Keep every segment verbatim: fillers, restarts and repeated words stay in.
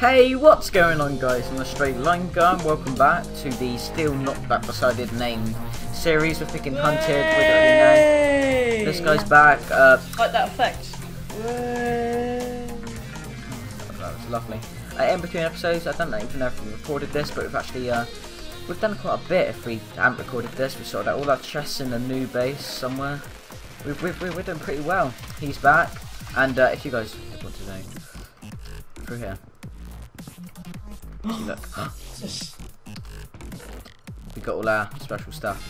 Hey, what's going on guys? I'm the Straight Line Guy and welcome back to the Still Not That Besided Name series. We're picking Hunted, Yay! With This guy's back. Uh, like that effect. That, that was lovely. Uh, in between episodes, I don't even know if we recorded this, but we've actually uh, we've done quite a bit if we haven't recorded this. We sorted out all our chests in a new base somewhere. We've, we've, we're doing pretty well. He's back. And uh, if you guys want to know, through here. Look, huh? We got all our special stuff.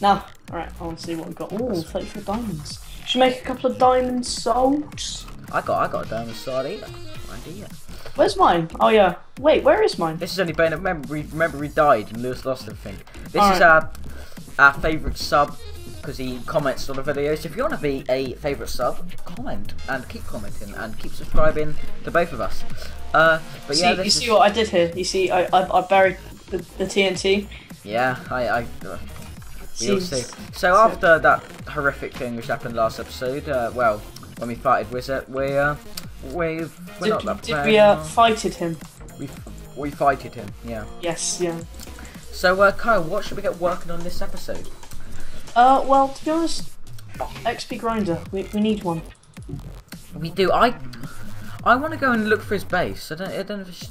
Now, alright, I want to see what we got. Oh, thirty-four diamonds. Should we make a couple of diamond swords? I got, I got a diamond sword either. Idea. Where's mine? Oh yeah. Wait, where is mine? This is only been. Remember, we, remember we died and Lewis lost everything. This all is right. our our favourite sub because he comments on the videos. If you want to be a favourite sub, comment and keep commenting and keep subscribing to both of us. Uh, but see, yeah, this you see is... what I did here. You see, I I, I buried the, the T N T. Yeah, I I. Uh, we'll see. So after that horrific thing which happened last episode, uh, well, when we fighted Wizzzit, we uh, we we're not that prepared. Did we uh, fighted him? We we fighted him. Yeah. Yes. Yeah. So uh, Kyle, what should we get working on this episode? Uh, well, to be honest, X P grinder. We we need one. We do. I. I want to go and look for his base. I don't. I don't. If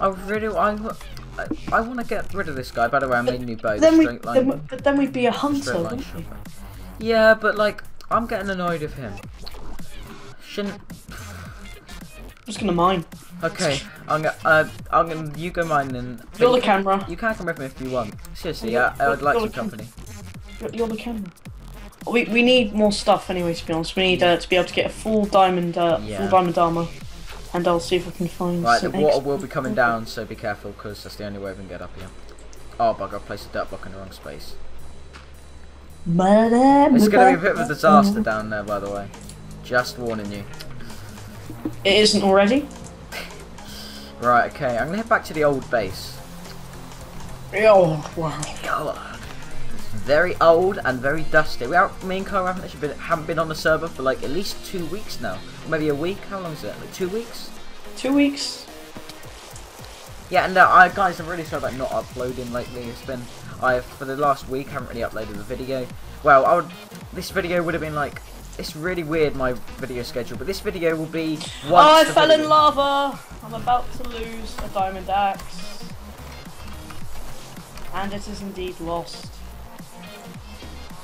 I really. I. I, I want to get rid of this guy. By the way, I made a new boat. Then we, line, then we, but then we'd be a hunter, wouldn't we? Yeah, but like, I'm getting annoyed of him. Shouldn't. I'm just gonna mine. Okay. I'm gonna. Uh, I'm gonna. You go mine then. You're the camera. You can come with me if you want. Seriously, I, I would like some company. You're, you're the camera. We we need more stuff anyway. To be honest, we need uh, to be able to get a full diamond, uh, yeah. full diamond armor, and I'll see if I can find. Right, some the water will be coming down, so be careful because that's the only way we can get up here. Oh bugger! I placed a dirt block in the wrong space. It's gonna be a bit of a disaster down there, by the way. Just warning you. It isn't already. Right. Okay. I'm gonna head back to the old base. Oh wow. God. Very old and very dusty. We are, me and Kyle haven't actually been, haven't been on the server for like at least two weeks now. Or maybe a week. How long is it? Like two weeks? Two weeks. Yeah, and uh, I, guys, I'm really sorry about not uploading lately. It's been, I for the last week haven't really uploaded a video. Well, I would, this video would have been like, it's really weird my video schedule, but this video will be. Once oh, I fell in lava. I'm about to lose a diamond axe, and it is indeed lost.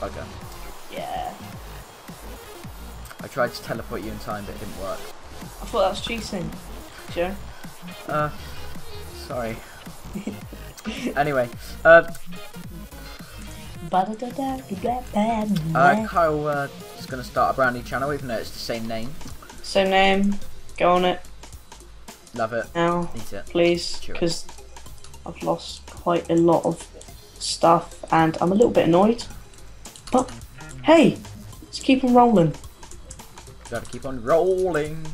Bugger. Yeah. I tried to teleport you in time, but it didn't work. I thought that was cheating. Sure. Uh, sorry. Anyway, uh. uh Kyle uh, is going to start a brand new channel, even though it's the same name. Same name. Go on it. Love it. Now, Eat it. Please, because I've lost quite a lot of stuff, and I'm a little bit annoyed. But hey, let's keep on rolling. Gotta keep on rolling.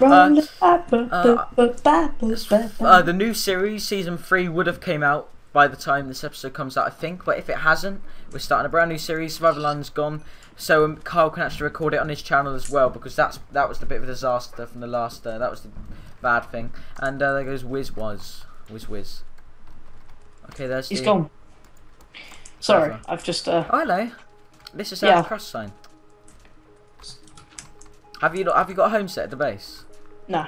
Roll uh, uh, uh, the new series, season three, would have came out by the time this episode comes out, I think. But if it hasn't, we're starting a brand new series. Survival Land's gone, so um, Kyle can actually record it on his channel as well because that's that was the bit of a disaster from the last. Uh, that was the bad thing. And uh, there goes Wiz was Wiz Wiz. Okay, there's. He's the, gone. Sorry, Sorry, I've just. Uh... Oh, hello. This is our yeah. cross sign. Have you not, have you got a home set at the base? No,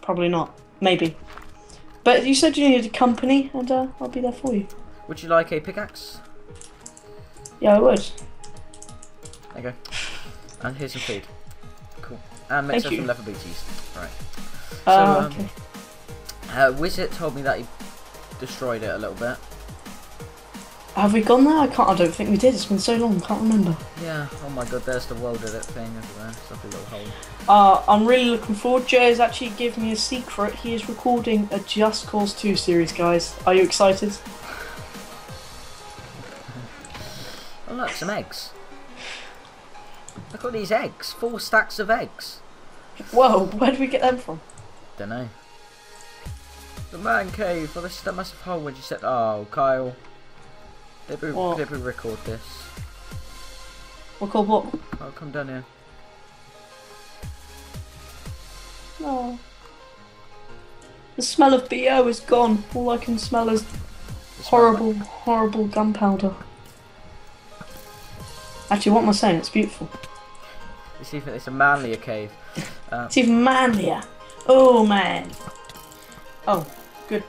probably not. Maybe. But you said you needed a company, and uh, I'll be there for you. Would you like a pickaxe? Yeah, I would. There you go. And here's some food. Cool. And mix up some leather booties. Right. So, uh, um, okay. Uh, Wizard told me that he destroyed it a little bit. Have we gone there? I can't. I don't think we did. It's been so long. Can't remember. Yeah. Oh my god. There's the world of that thing everywhere. It's like a little hole. Uh, I'm really looking forward. Joe has actually given me a secret. He is recording a Just Cause two series, guys. Are you excited? Oh look, some eggs. Look at these eggs. Four stacks of eggs. Whoa. Where do we get them from? Don't know. The man cave. Well, this is that massive hole where you said. Oh, Kyle. Did we, did we record this? Record what? Oh, come down here. No. The smell of B O is gone. All I can smell is horrible, horrible gunpowder. Actually, what am I saying? It's beautiful. It's even, it's a manlier cave. Um, it's even manlier. Oh, man. Oh, good.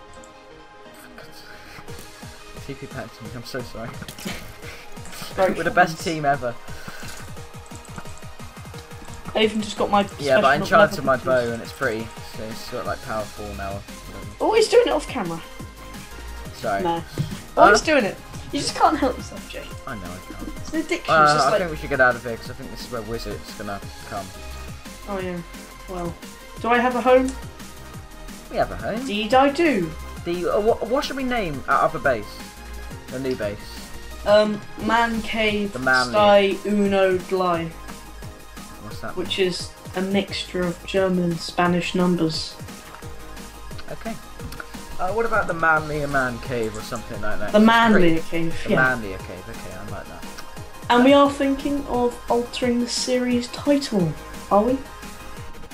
T P back to me, I'm so sorry. We're the best team ever. I even just got my. Yeah, but I enchanted my bow and it's pretty. So it's got like power four now. Oh, he's doing it off camera. Sorry. No. Oh, he's doing it. You just can't help yourself, Jay. I know I can't. It's ridiculous. Uh, just I like... think we should get out of here because I think this is where Wizard's gonna come. Oh, yeah. Well, do I have a home? We have a home. Indeed, I do. The, uh, what, what should we name our upper base? The new base. Um, Man Cave Sky Uno Dly. What's that? Which mean? Is a mixture of German and Spanish numbers. Okay. Uh, what about the Manlier Man Cave or something like that? The Manlier Cave. The yeah. Manlier Cave. Okay, I like that. And um, we are thinking of altering the series title, are we?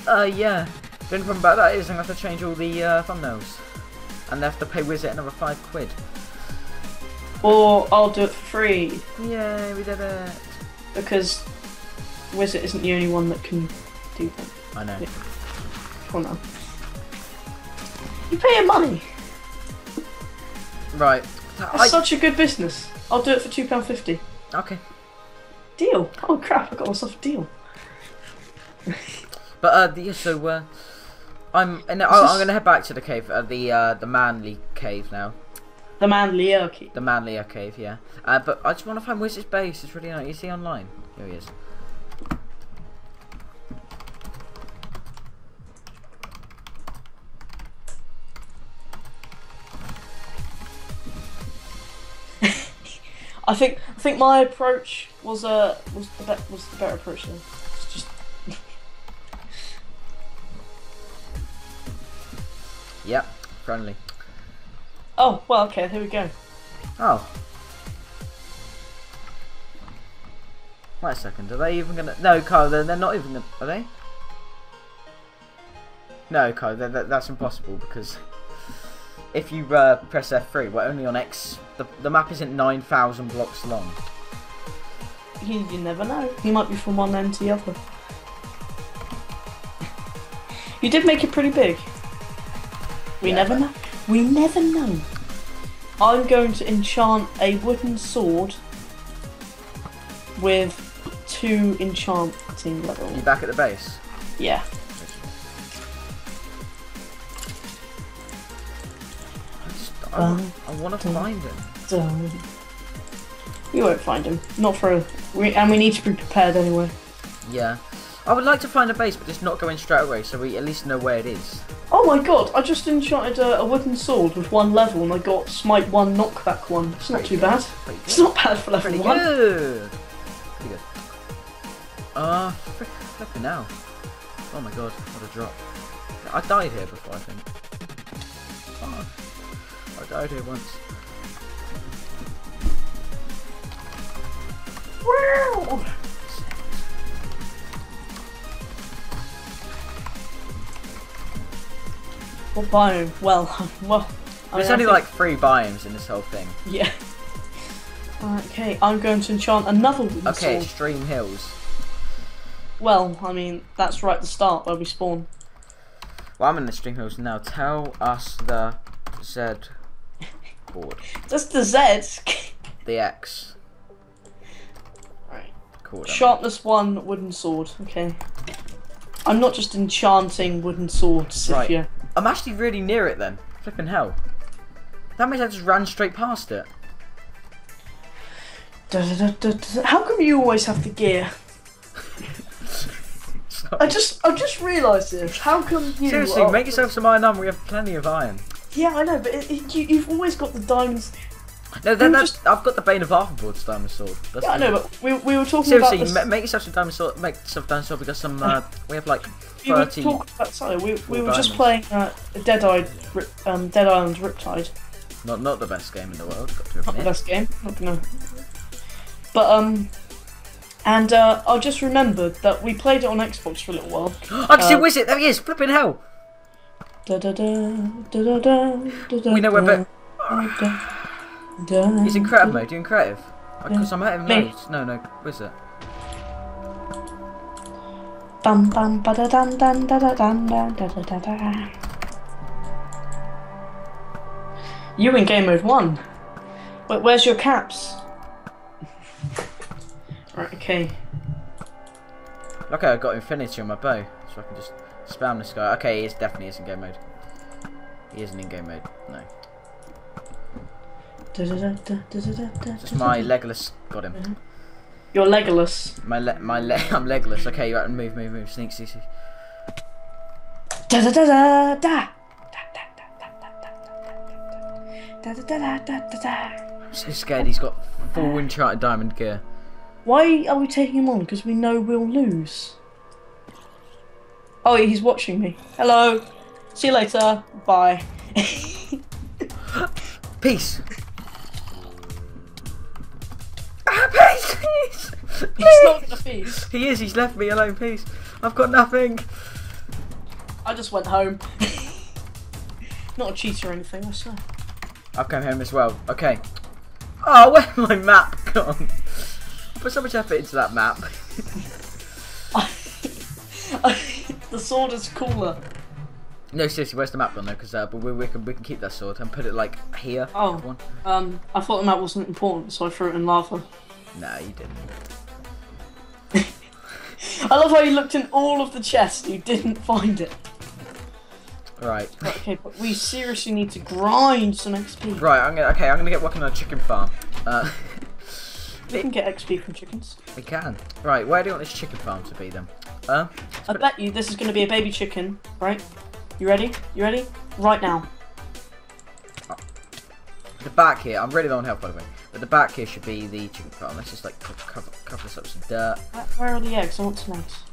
Uh, yeah. The only problem about that is I'm gonna have to change all the uh, thumbnails, and they have to pay Wizzzit another five quid. Or I'll do it for free. Yeah, we did it. Because Wizzzit isn't the only one that can do that. I know. Yeah. Hold on. You pay your money. Right. That's I... such a good business. I'll do it for two pound fifty. Okay. Deal. Oh crap! I got myself a deal. But uh, yeah, so uh, I'm and I'm, I'm gonna head back to the cave, uh, the uh, the manly cave now. The Manlier Cave. The Manlier Cave, yeah. Uh, but I just want to find Wizard's base. It's really nice. Is he online? Here he is. I think I think my approach was uh was the be was the better approach then. It's just yep, friendly. Oh, well, okay, here we go. Oh. Wait a second, are they even gonna... No, Kyle, they're, they're not even gonna... Are they? No, Kyle, they're, they're, that's impossible, because if you uh, press F three, we're only on X... The, the map isn't nine thousand blocks long. You, you never know. You might be from one end to the other. You did make it pretty big. We yeah, never know. We never know. I'm going to enchant a wooden sword with two enchanting levels. You back at the base? Yeah. I just, I, um, I want to find him. Dun. We won't find him. Not for a... We, and we need to be prepared anyway. Yeah. I would like to find a base, but it's not going straight away, so we at least know where it is. Oh my god, I just enchanted a, a wooden sword with one level and I got smite one, knockback one. It's not pretty too good. bad. It's not bad for level pretty one. Good. Pretty good. Uh, flipping now. Oh my god, what a drop. I died here before, I think. Oh, I died here once. Wow! What biome? Well, well. I There's mean, only like three biomes in this whole thing. Yeah. Okay, I'm going to enchant another wooden sword. Okay, Extreme Hills. Well, I mean, that's right at the start where we spawn. Well, I'm in the Extreme Hills now. Tell us the Z board. Just the Z? The X. Right. Cool. Sharpness one, wooden sword. Okay. I'm not just enchanting wooden swords, right. if you... I'm actually really near it then. Flipping hell. That means I just ran straight past it. How come you always have the gear? I just I just realised this. How come you? Seriously, are... make yourself some iron armor. We have plenty of iron. Yeah, I know, but it, it, you, you've always got the diamonds. No, then that's just... I've got the Bane of Arvnhor's diamond sword. That's yeah, I know, but we we were talking Seriously, about. Seriously, make yourself some diamond sword. Make yourself diamond sword. We got some. Uh, we have like thirty. We were talking about something. We we were diamonds. just playing uh, Dead Island, um, Dead Island Riptide. Not not the best game in the world. Got to admit. Not the best game. Not gonna. But um. And uh, I just remembered that we played it on Xbox for a little while. I can see Wizzzit! There he is! Flipping hell! Da da da da da da. We know where better. He's in creative mode. You in creative? Because I'm at him loads. No, no, Wizzzit. Bum bum ba da dum dum da da dum da da da da. You in game mode one? Wait, where's your caps? Right, okay. Luckily I got infinity on my bow, so I can just spam this guy. Okay, he is definitely is in game mode. He isn't in game mode, no. Just my Legolas got him. You're Legolas. My le my le I'm Legolas. Okay, you're out and move, move, move, sneak, sneak, sneak. Da da da da da da da da da da. I'm so scared he's got full enchanted diamond gear. Why are we taking him on? Because we know we'll lose. Oh, he's watching me. Hello. See you later. Bye. Peace. Ah, peace, peace. He's peace. Not gonna peace. He is. He's left me alone. Peace. I've got nothing. I just went home. Not a cheat or anything, I swear. I've come home as well. Okay. Oh, where's my map gone? Put so much effort into that map. The sword is cooler. No, seriously, where's the map gone though? Because uh, but we, we can we can keep that sword and put it like here. Oh, one. um, I thought the map wasn't important, so I threw it in lava. No, you didn't. I love how you looked in all of the chests, you didn't find it. Right. Right. Okay, but we seriously need to grind some X P. Right. I'm gonna. Okay, I'm gonna get working on a chicken farm. Uh, We can get X P from chickens. We can. Right, where do you want this chicken farm to be then? Uh, I bet you this is going to be a baby chicken, right? You ready? You ready? Right now. Oh. The back here, I'm really low on health by the way, but the back here should be the chicken farm. Let's just like cover, cover this up with some dirt. Where are the eggs? I want some eggs.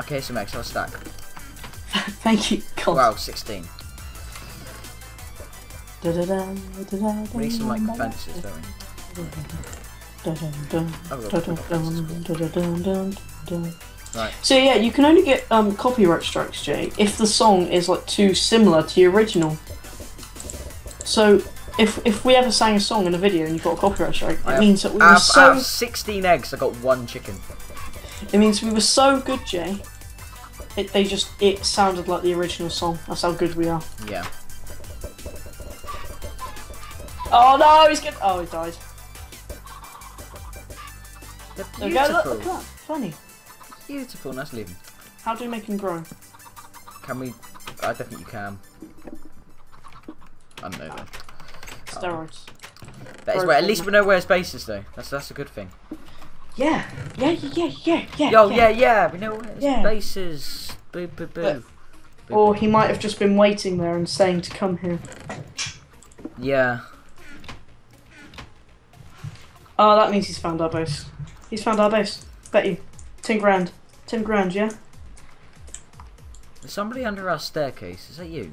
Okay, some eggs, I'll stack. Thank you, God. Wow, sixteen. We need some like fences, don't we? Right. So yeah, you can only get um, copyright strikes, Jay, if the song is like too similar to the original. So if if we ever sang a song in a video and you got a copyright strike, it means that we were so. Out of sixteen eggs, I got one chicken. It means we were so good, Jay. It they just it sounded like the original song. That's how good we are. Yeah. Oh no, he's good. Oh, he died. There we go, look, look at that. Funny. Beautiful, nice leaving. How do we make him grow? Can we? I don't think you can. I don't know though. Steroids. Oh. That is where. At least we know where his base is though. That's that's a good thing. Yeah. Yeah. Yeah. Yeah. Yeah. Yo, yeah. Yeah. Yeah. We know where his yeah. base is. Boo. Boo. Boo. But, boo or boo, he boo. might have just been waiting there and saying to come here. Yeah. Oh, that means he's found our base. He's found our base. Bet you. Ten grand. Ten grand, yeah? Is somebody under our staircase? Is that you?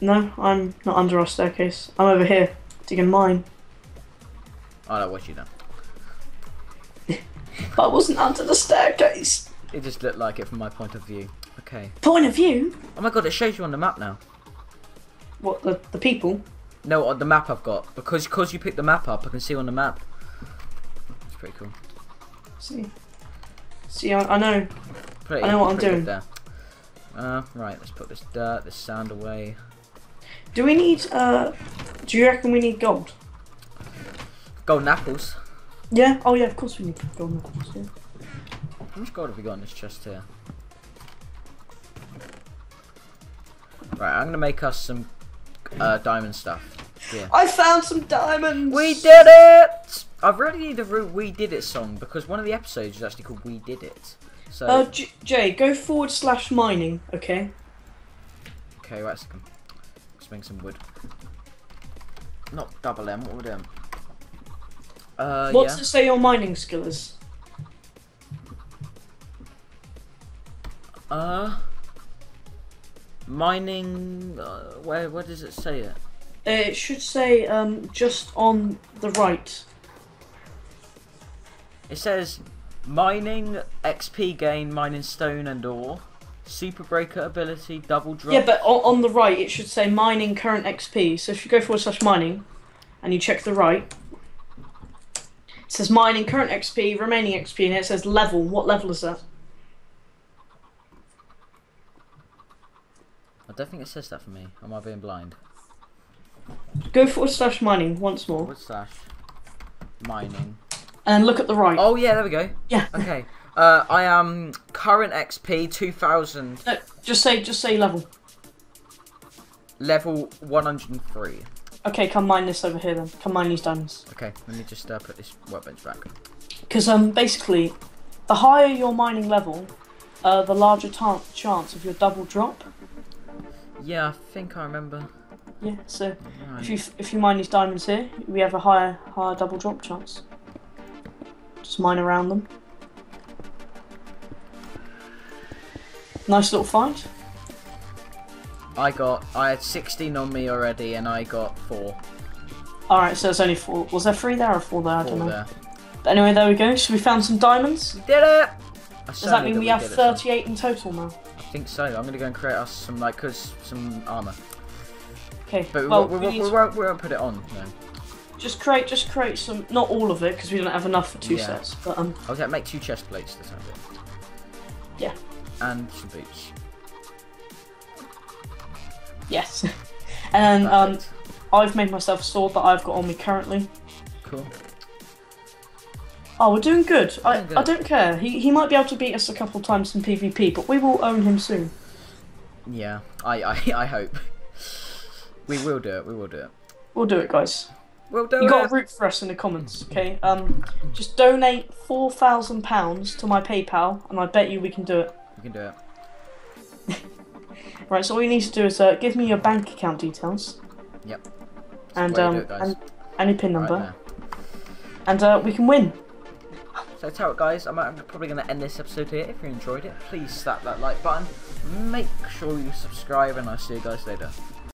No, I'm not under our staircase. I'm over here, digging mine. Oh, no, what you done? I wasn't under the staircase. It just looked like it from my point of view. Okay. Point of view? Oh my god, it shows you on the map now. What, the, the people? No, on the map I've got. Because cause you picked the map up, I can see on the map. It's pretty cool. See? See, I, I know. Pretty, I know what I'm doing. There. Uh, right, let's put this dirt, this sand away. Do we need, uh, do you reckon we need gold? Golden apples? Yeah? Oh yeah, of course we need golden apples, yeah. How much gold have we got in this chest here? Right, I'm going to make us some... Uh, diamond stuff. Yeah. I found some diamonds! We did it! I really need a root We Did It song, because one of the episodes is actually called We Did It. So uh, J Jay, go forward slash mining, okay? Okay, right, a second. Let's make some wood. Not double M, what are we doing? Uh, what yeah. does it say your mining skill is? Uh... Mining... Uh, where, where does it say it? It should say um, just on the right. It says mining, X P gain, mining stone and ore, super breaker ability, double drop. Yeah, but on, on the right it should say mining current X P. So if you go forward slash mining and you check the right, it says mining current X P, remaining X P, and it says level. What level is that? I don't think it says that for me. Am I being blind? Go forward slash mining once more. Forward slash mining. And look at the right. Oh yeah, there we go. Yeah. Okay. Uh, I am current X P two thousand. No, just say, just say level. Level one hundred and three. Okay, come mine this over here then. Come mine these diamonds. Okay, let me just uh, put this workbench back. Because um, basically, the higher your mining level, uh, the larger chance of your double drop. Yeah, I think I remember. Yeah, so right. if you if you mine these diamonds here, we have a higher higher double drop chance. Just mine around them. Nice little find. I got I had sixteen on me already, and I got four. All right, so it's only four. Was there three there or four there? I four don't know. There. But anyway, there we go. So we found some diamonds. We did it. Does that mean that we, we have thirty-eight it, in total now? I think so. I'm gonna go and create us some like cause some armor. Okay, but well, we, we, we, we, won't, we won't put it on. No. Just create, just create some. Not all of it, because we don't have enough for two yeah. sets. But um, I was gonna make two chest plates this time. Yeah. And some boots. Yes. And um, I've made myself a sword that I've got on me currently. Cool. Oh, we're doing good. I doing good. I don't care. He he might be able to beat us a couple times in PvP, but we will own him soon. Yeah, I I, I hope. We will do it, we will do it. We'll do it, guys. We'll do you it. You got a root for us in the comments, okay? Um, just donate four thousand pounds to my PayPal, and I bet you we can do it. We can do it. Right, so all you need to do is uh, give me your bank account details. Yep. That's and um, it, and, and your PIN number. Right, and uh, we can win. So that's how it, guys. I'm, I'm probably going to end this episode here. If you enjoyed it, please slap that like button. Make sure you subscribe, and I'll see you guys later.